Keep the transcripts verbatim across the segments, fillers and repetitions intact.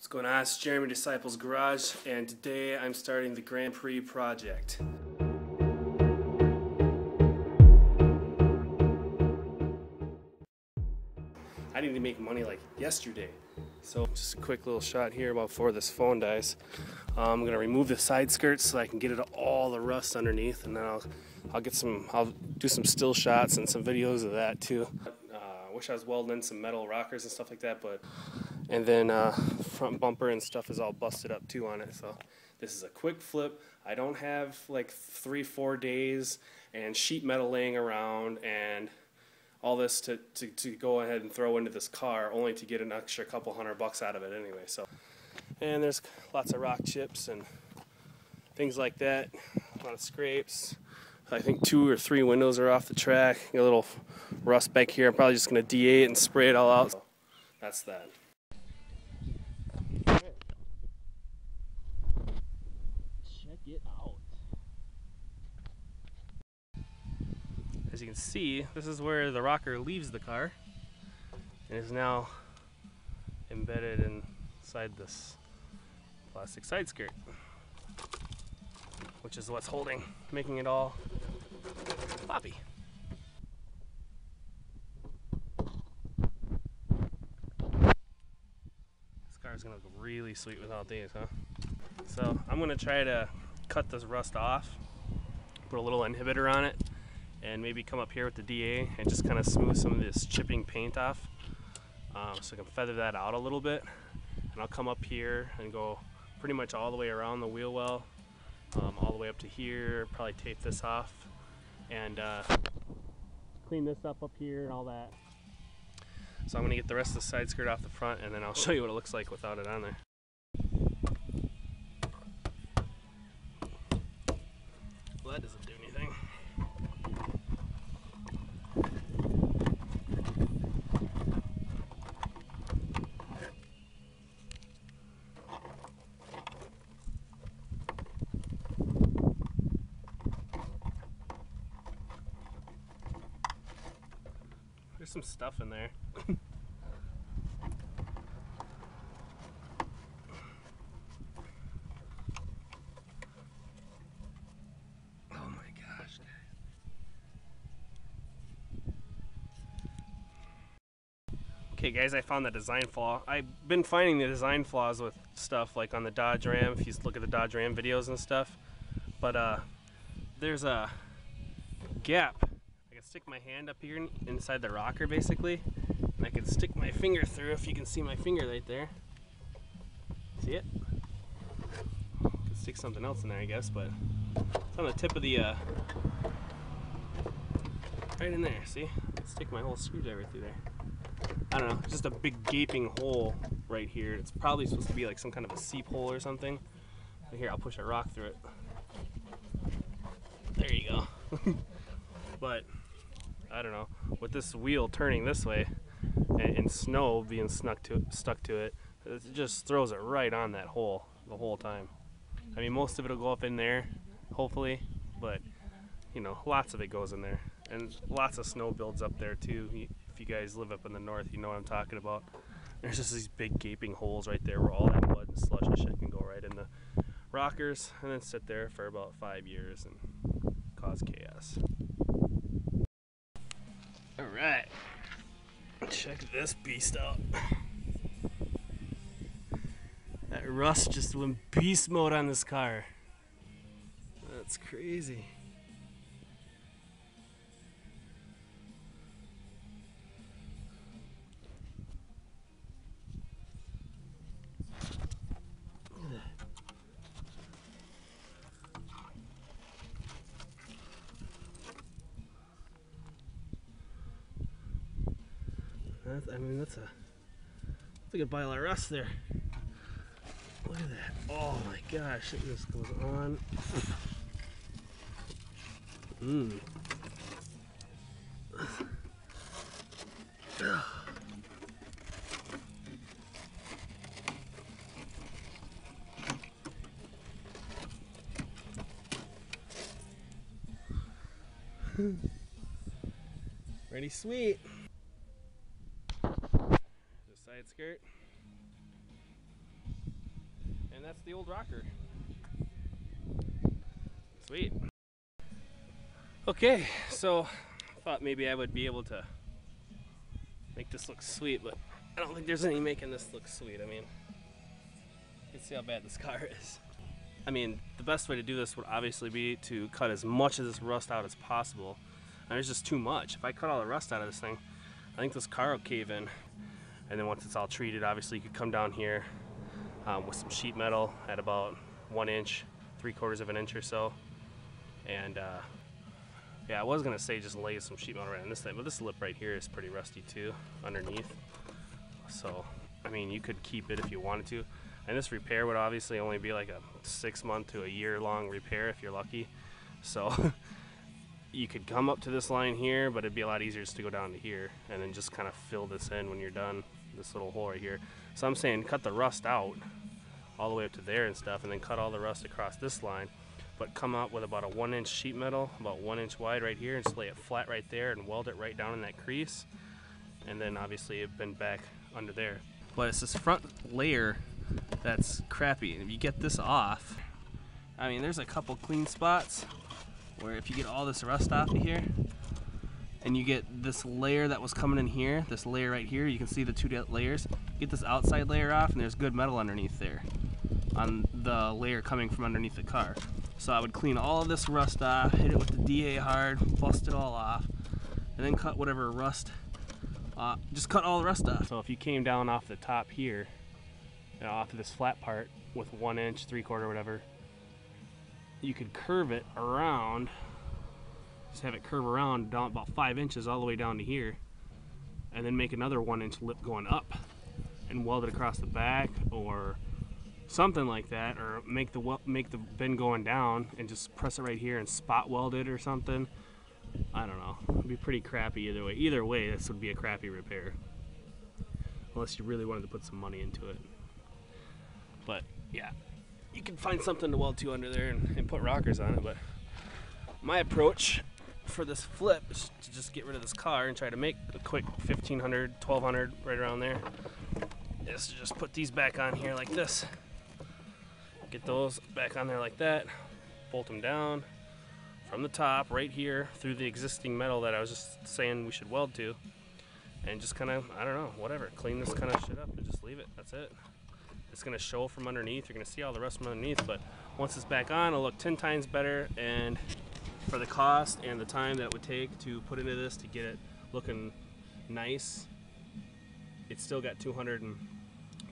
What's going on? It's Jeremy Disciples Garage, and today I'm starting the Grand Prix project. I need to make money like yesterday. So just a quick little shot here about before this phone dies. Um, I'm gonna remove the side skirts so I can get it all the rust underneath, and then I'll I'll get some I'll do some still shots and some videos of that too. I uh, wish I was welding in some metal rockers and stuff like that, but. And then uh, front bumper and stuff is all busted up too on it, so this is a quick flip. I don't have like three, four days and sheet metal laying around and all this to, to, to go ahead and throw into this car only to get an extra couple hundred bucks out of it anyway. So, and there's lots of rock chips and things like that, a lot of scrapes. I think two or three windows are off the track, a little rust back here. I'm probably just going to D eight and spray it all out. So that's that. Get out. As you can see, this is where the rocker leaves the car and is now embedded inside this plastic side skirt, which is what's holding, making it all floppy. This car is going to look really sweet without these, huh? So I'm going to try to cut this rust off, put a little inhibitor on it, and maybe come up here with the D A and just kind of smooth some of this chipping paint off, um, so I can feather that out a little bit. And I'll come up here and go pretty much all the way around the wheel well, um, all the way up to here, probably tape this off and uh, clean this up up here and all that. So I'm going to get the rest of the side skirt off the front, and then I'll show you what it looks like without it on there. That doesn't do anything. There's some stuff in there. Okay guys, I found the design flaw. I've been finding the design flaws with stuff like on the Dodge Ram, if you look at the Dodge Ram videos and stuff. But uh, there's a gap. I can stick my hand up here inside the rocker basically, and I can stick my finger through, if you can see my finger right there. See it? I can stick something else in there I guess, but it's on the tip of the, uh, right in there, see? I can stick my whole screwdriver through there. I don't know, just a big gaping hole right here. It's probably supposed to be like some kind of a seep hole or something. But here, I'll push a rock through it. There you go. But, I don't know, with this wheel turning this way and, and snow being snuck to, stuck to it, it just throws it right on that hole the whole time. I mean, most of it will go up in there, hopefully, but, you know, lots of it goes in there. And lots of snow builds up there too. You guys live up in the north, you know what I'm talking about. There's just these big gaping holes right there where all that mud and slush and shit can go right in the rockers and then sit there for about five years and cause chaos. Alright, check this beast out. That rust just went beast mode on this car. That's crazy. I mean, that's a, that's a good pile of rust there. Look at that. Oh my gosh, it just goes on. Mmm. Pretty sweet. Side skirt. and that's the old rocker. Sweet. Okay, so I thought maybe I would be able to make this look sweet, but I don't think there's any making this look sweet. I mean, you can see how bad this car is. I mean, the best way to do this would obviously be to cut as much of this rust out as possible. And there's just too much. If I cut all the rust out of this thing, I think this car will cave in. And then once it's all treated, obviously you could come down here um, with some sheet metal at about one inch, three quarters of an inch or so. And uh, yeah, I was gonna say just lay some sheet metal right on this thing, but this lip right here is pretty rusty too, underneath. So, I mean, you could keep it if you wanted to. And this repair would obviously only be like a six month to a year long repair if you're lucky. So you could come up to this line here, but it'd be a lot easier just to go down to here and then just kind of fill this in when you're done, this little hole right here. So I'm saying cut the rust out all the way up to there and stuff, and then cut all the rust across this line, but come out with about a one inch sheet metal, about one inch wide right here, and just lay it flat right there and weld it right down in that crease. And then obviously it'd bend back under there. But it's this front layer that's crappy, and if you get this off, I mean, there's a couple clean spots where if you get all this rust off of here and you get this layer that was coming in here, this layer right here, you can see the two layers, get this outside layer off, and there's good metal underneath there on the layer coming from underneath the car. So I would clean all of this rust off, hit it with the D A hard, bust it all off, and then cut whatever rust uh, just cut all the rust off. So if you came down off the top here and off of this flat part with one inch, three quarter, whatever, you could curve it around, just have it curve around down about five inches all the way down to here, and then make another one inch lip going up and weld it across the back or something like that, or make the make the bend going down and just press it right here and spot weld it or something. I don't know, it'd be pretty crappy either way. Either way, this would be a crappy repair, unless you really wanted to put some money into it. But yeah, you can find something to weld to under there and, and put rockers on it. But my approach for this flip is to just get rid of this car and try to make a quick fifteen hundred, twelve hundred, right around there. Is to just put these back on here like this. Get those back on there like that. Bolt them down from the top right here through the existing metal that I was just saying we should weld to. And just kind of, I don't know, whatever. Clean this kind of shit up and just leave it. That's it. It's gonna show from underneath. You're gonna see all the rust from underneath, but once it's back on, it'll look ten times better. And for the cost and the time that it would take to put into this to get it looking nice, it's still got two hundred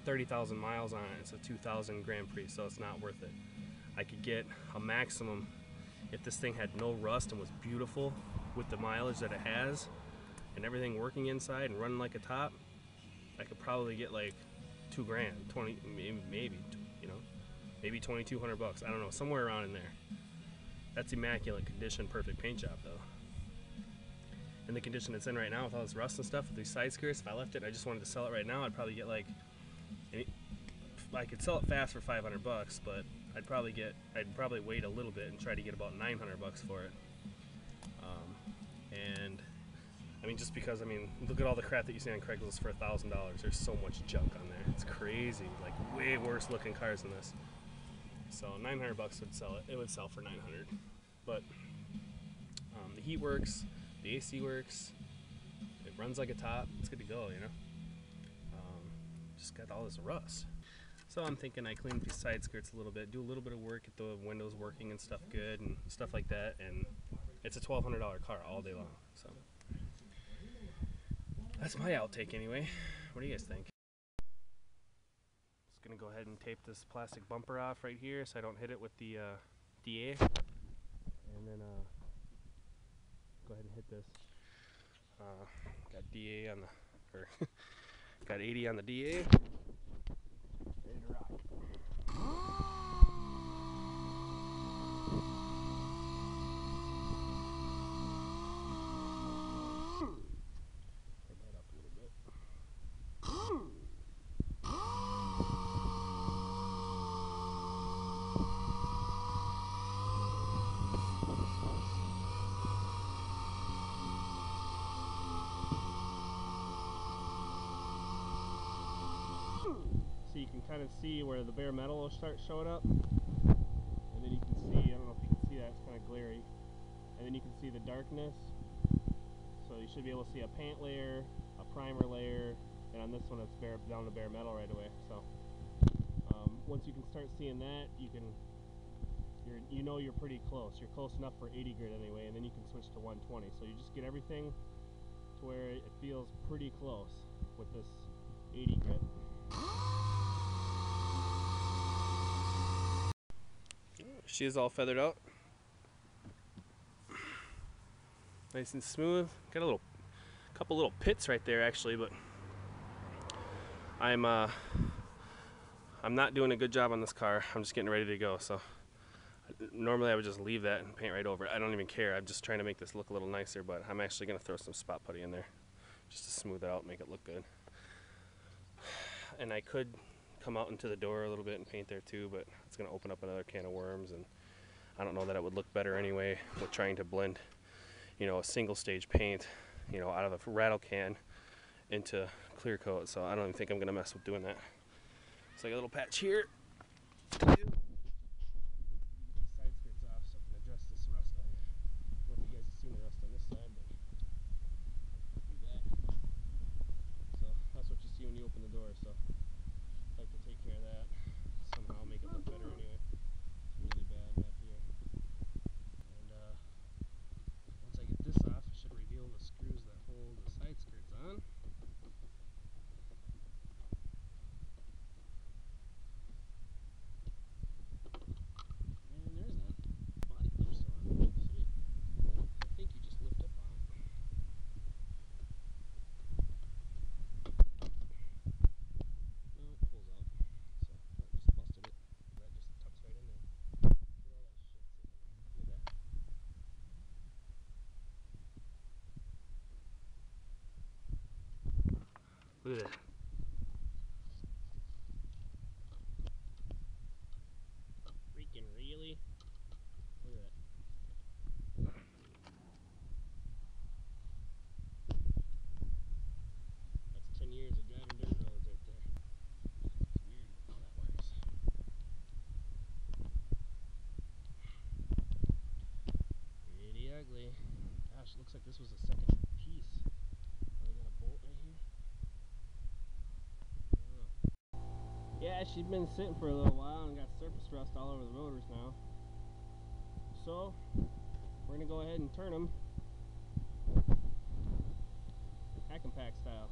thirty thousand miles on it. It's a two thousand Grand Prix, so it's not worth it. I could get a maximum, if this thing had no rust and was beautiful with the mileage that it has and everything working inside and running like a top, I could probably get like two grand, twenty, maybe, you know, maybe twenty-two hundred bucks. I don't know, somewhere around in there. That's immaculate condition, perfect paint job though. And the condition it's in right now with all this rust and stuff, with these side skirts, if I left it, I just wanted to sell it right now, I'd probably get like, I could sell it fast for five hundred bucks, but I'd probably get, I'd probably wait a little bit and try to get about nine hundred bucks for it. Um, and I mean, just because, I mean, look at all the crap that you see on Craigslist for a thousand dollars. There's so much junk on there. It's crazy. Like, way worse looking cars than this. So nine hundred bucks would sell it. It would sell for nine hundred. But um, the heat works. The A C works. It runs like a top. It's good to go, you know? Um, just got all this rust. So I'm thinking I clean these side skirts a little bit, do a little bit of work, get the windows working and stuff good and stuff like that. And it's a twelve hundred dollar car all day long, so. That's my outtake anyway. What do you guys think? Just gonna go ahead and tape this plastic bumper off right here so I don't hit it with the uh, D A. And then uh, go ahead and hit this. Uh, got D A on the, or got eighty on the D A. Ready to rock. so you can kind of see where the bare metal will start showing up, and then you can see, I don't know if you can see that, it's kind of glary, and then you can see the darkness. So you should be able to see a paint layer, a primer layer, and on this one it's bare, down to bare metal right away. So um, once you can start seeing that, you can you're, you know you're pretty close. You're close enough for eighty grit anyway, and then you can switch to one twenty. So you just get everything to where it feels pretty close with this eighty grit. She is all feathered out. Nice and smooth. Got a little, couple little pits right there actually, but I'm uh, I'm not doing a good job on this car. I'm just getting ready to go. So normally I would just leave that and paint right over it. I don't even care. I'm just trying to make this look a little nicer, but I'm actually gonna throw some spot putty in there just to smooth it out and make it look good. And I could come out into the door a little bit and paint there too, but it's gonna open up another can of worms, and I don't know that it would look better anyway with trying to blend, you know, a single stage paint, you know, out of a rattle can into clear coat. So I don't even think I'm gonna mess with doing that. It's like a little patch here. Look at that. Freaking really? Look at that. That's ten years of driving dirt roads right there. It's weird how that works. Pretty ugly. Gosh, it looks like this was a second piece. Oh, we got a bolt right here. Yeah, she'd been sitting for a little while and got surface rust all over the rotors now. So, we're going to go ahead and turn them hack and pack style.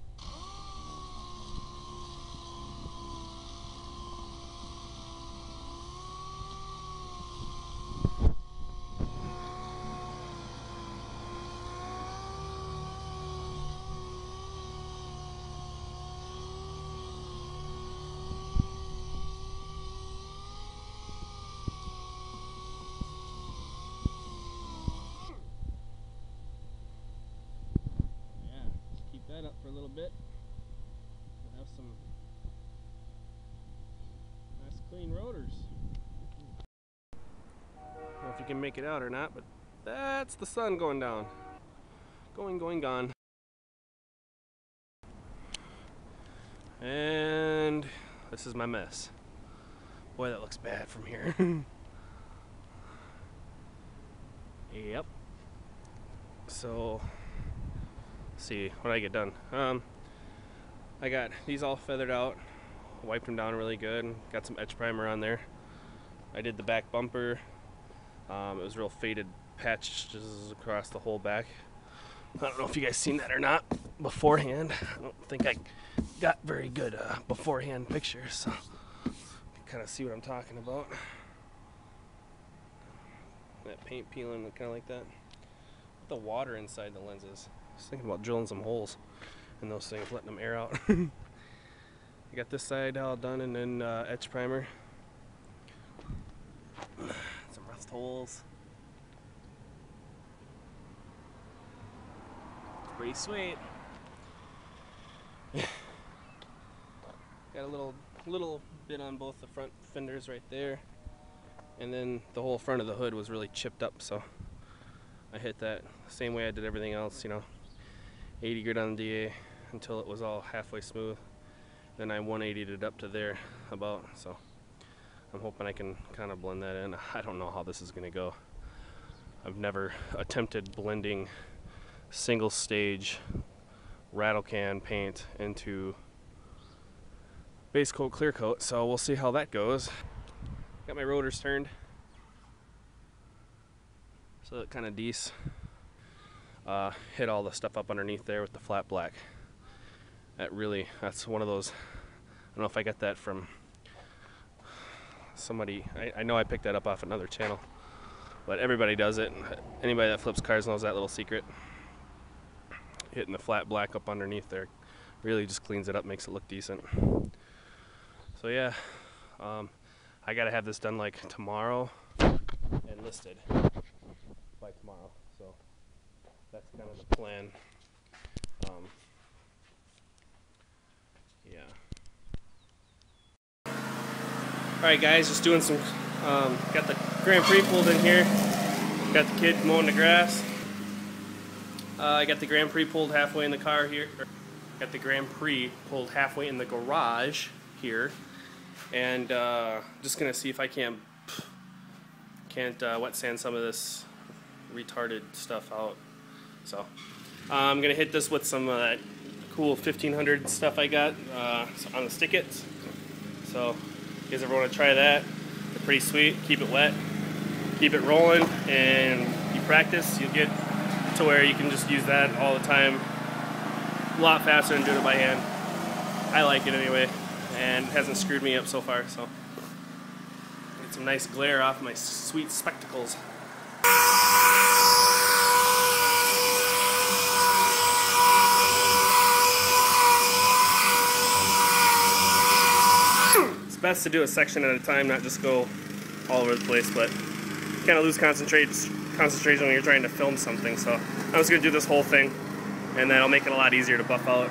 Up for a little bit. We'll have some nice clean rotors. I don't know if you can make it out or not, but that's the sun going down. Going, going, gone. And this is my mess. Boy, that looks bad from here. Yep. So see what I get done. Um, I got these all feathered out, wiped them down really good, and got some etch primer on there. I did the back bumper. Um, it was real faded patches across the whole back. I don't know if you guys seen that or not beforehand. I don't think I got very good uh, beforehand pictures, so you can kind of see what I'm talking about. That paint peeling, kind of like that. Put the water inside the lenses. I was thinking about drilling some holes in those things, letting them air out. I got this side all done, and then uh, etch primer. Some rust holes. It's pretty sweet. Got a little, little bit on both the front fenders right there, and then the whole front of the hood was really chipped up, so I hit that same way I did everything else, you know. eighty grit on the D A until it was all halfway smooth, Then I one eightied it up to there about, so I'm hoping I can kind of blend that in. I don't know how this is going to go. I've never attempted blending single stage rattle can paint into base coat, clear coat, so we'll see how that goes. Got my rotors turned, so it kind of dece. Uh, hit all the stuff up underneath there with the flat black. That really, that's one of those, I don't know if I got that from somebody. I, I know I picked that up off another channel, but everybody does it. Anybody that flips cars knows that little secret. Hitting the flat black up underneath there really just cleans it up, makes it look decent. So yeah, um, I gotta have this done like tomorrow and listed by tomorrow, so that's kind of the plan. Um, yeah. Alright guys, just doing some, um, got the Grand Prix pulled in here, got the kid mowing the grass. Uh, I got the Grand Prix pulled halfway in the car here. Got the Grand Prix pulled halfway in the garage here, and uh, just gonna see if I can't can't uh, wet sand some of this retarded stuff out. So uh, I'm gonna hit this with some of that cool fifteen hundred stuff I got uh, on the stickets. So if you guys ever want to try that, they're pretty sweet. Keep it wet, keep it rolling, and you practice, you'll get to where you can just use that all the time, a lot faster than doing it by hand. I like it anyway, and it hasn't screwed me up so far, so get some nice glare off my sweet spectacles. It's best to do a section at a time, not just go all over the place, but you kind of lose concentrates concentration when you're trying to film something, so I'm just going to do this whole thing, and that'll make it a lot easier to buff out.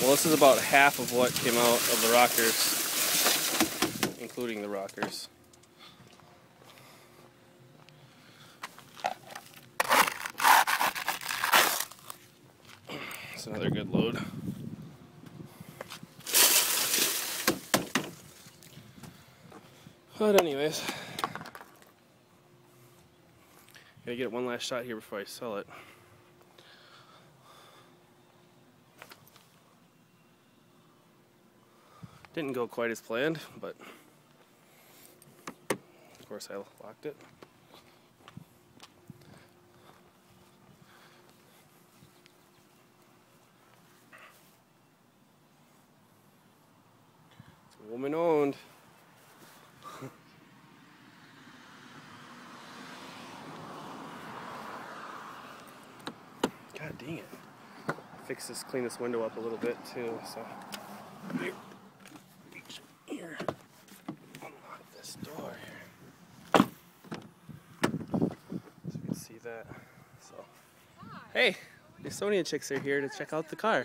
Well, this is about half of what came out of the rockers, including the rockers. It's another good load. But anyways, gotta get one last shot here before I sell it. Didn't go quite as planned, but of course I locked it. It's woman owned. God dang it. Fix this, clean this window up a little bit too, so. Here. That. So, hey, the Sonia chicks are here to check out the car.